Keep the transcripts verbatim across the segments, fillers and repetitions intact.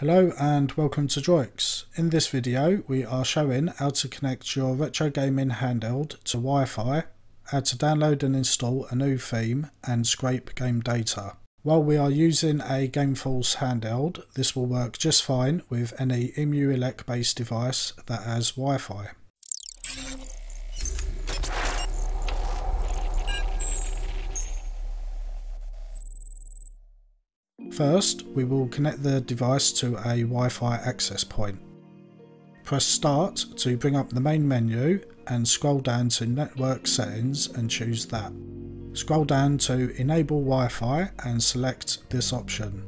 Hello and welcome to Droix. In this video we are showing how to connect your retro gaming handheld to Wi-Fi, how to download and install a new theme and scrape game data. While we are using a GameForce handheld, this will work just fine with any EmuElec based device that has Wi-Fi. First, we will connect the device to a Wi-Fi access point. Press Start to bring up the main menu and scroll down to Network Settings and choose that. Scroll down to Enable Wi-Fi and select this option.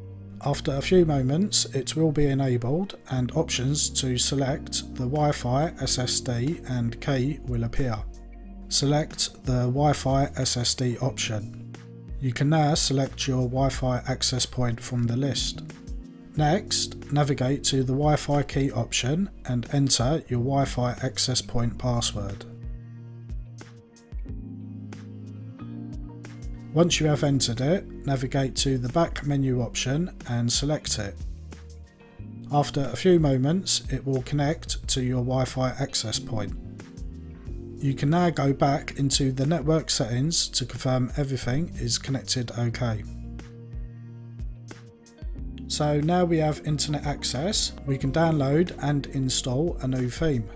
After a few moments, it will be enabled and options to select the Wi-Fi S S D and key will appear. Select the Wi-Fi S S D option. You can now select your Wi-Fi access point from the list. Next, navigate to the Wi-Fi key option and enter your Wi-Fi access point password. Once you have entered it, navigate to the back menu option and select it. After a few moments, it will connect to your Wi-Fi access point. You can now go back into the network settings to confirm everything is connected okay. So now we have internet access, we can download and install a new theme.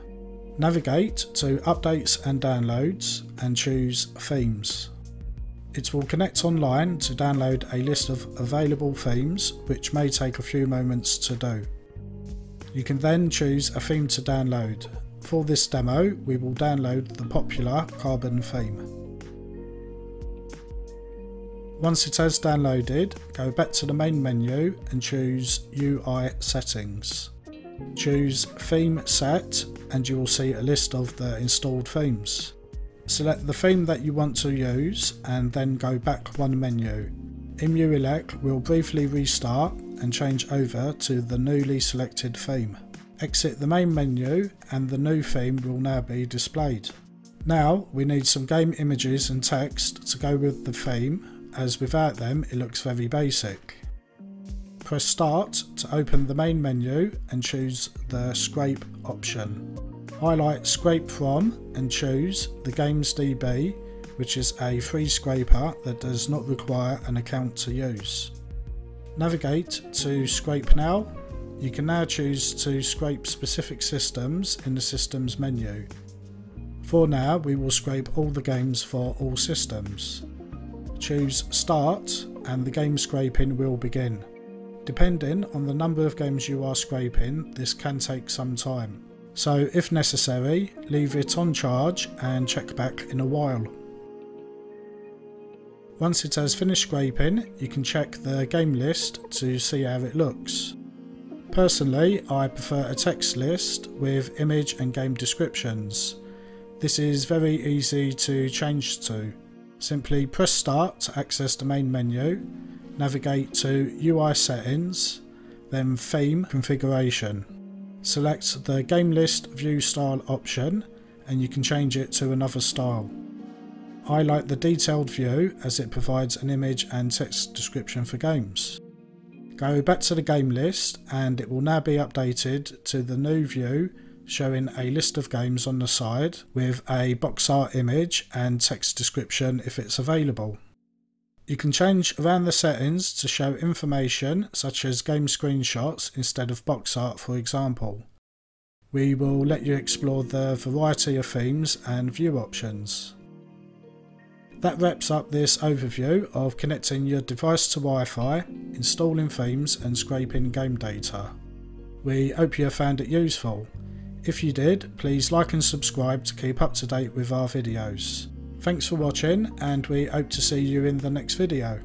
Navigate to Updates and Downloads and choose Themes. It will connect online to download a list of available themes, which may take a few moments to do. You can then choose a theme to download. For this demo, we will download the popular Carbon theme. Once it has downloaded, go back to the main menu and choose U I Settings. Choose Theme Set and you will see a list of the installed themes. Select the theme that you want to use and then go back one menu. EmuElec will briefly restart and change over to the newly selected theme. Exit the main menu and the new theme will now be displayed. Now we need some game images and text to go with the theme, as without them it looks very basic. Press Start to open the main menu and choose the Scrape option. Highlight Scrape From and choose the GamesDB, which is a free scraper that does not require an account to use. Navigate to Scrape Now. You can now choose to scrape specific systems in the Systems menu. For now, we will scrape all the games for all systems. Choose Start and the game scraping will begin. Depending on the number of games you are scraping, this can take some time. So if necessary, leave it on charge and check back in a while. Once it has finished scraping, you can check the game list to see how it looks. Personally, I prefer a text list with image and game descriptions. This is very easy to change to. Simply press Start to access the main menu, navigate to U I Settings, then Theme Configuration. Select the Game List View Style option and you can change it to another style. I like the detailed view as it provides an image and text description for games. Go back to the game list and it will now be updated to the new view showing a list of games on the side with a box art image and text description if it's available. You can change around the settings to show information such as game screenshots instead of box art, for example. We will let you explore the variety of themes and view options. That wraps up this overview of connecting your device to Wi-Fi, installing themes and scraping game data. We hope you have found it useful. If you did, please like and subscribe to keep up to date with our videos. Thanks for watching and we hope to see you in the next video.